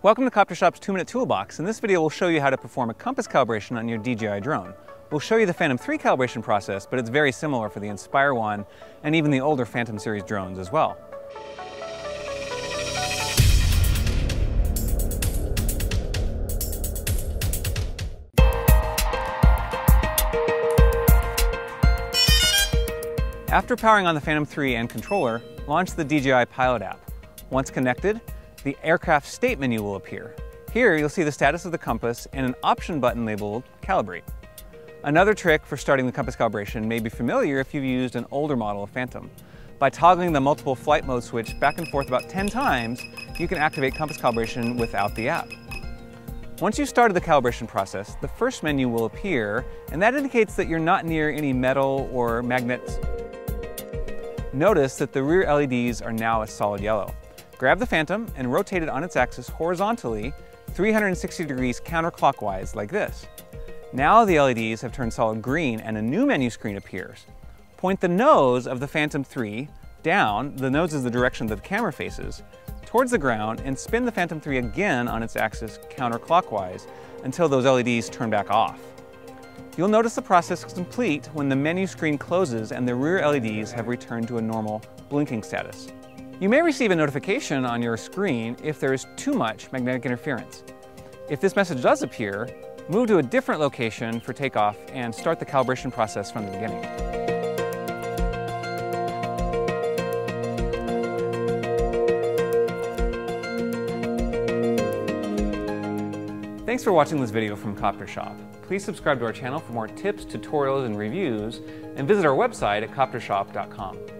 Welcome to Coptershop's 2-Minute Toolbox. In this video, we'll show you how to perform a compass calibration on your DJI drone. We'll show you the Phantom 3 calibration process, but it's very similar for the Inspire 1 and even the older Phantom series drones as well. After powering on the Phantom 3 and controller, launch the DJI Pilot app. Once connected, the aircraft state menu will appear. Here, you'll see the status of the compass and an option button labeled Calibrate. Another trick for starting the compass calibration may be familiar if you've used an older model of Phantom. By toggling the multiple flight mode switch back and forth about 10 times, you can activate compass calibration without the app. Once you've started the calibration process, the first menu will appear, and that indicates that you're not near any metal or magnets. Notice that the rear LEDs are now a solid yellow. Grab the Phantom and rotate it on its axis horizontally, 360 degrees counterclockwise, like this. Now the LEDs have turned solid green and a new menu screen appears. Point the nose of the Phantom 3 down, the nose is the direction that the camera faces, towards the ground and spin the Phantom 3 again on its axis counterclockwise until those LEDs turn back off. You'll notice the process is complete when the menu screen closes and the rear LEDs have returned to a normal blinking status. You may receive a notification on your screen if there is too much magnetic interference. If this message does appear, move to a different location for takeoff and start the calibration process from the beginning. Thanks for watching this video from Coptershop. Please subscribe to our channel for more tips, tutorials, and reviews, and visit our website at coptershop.com.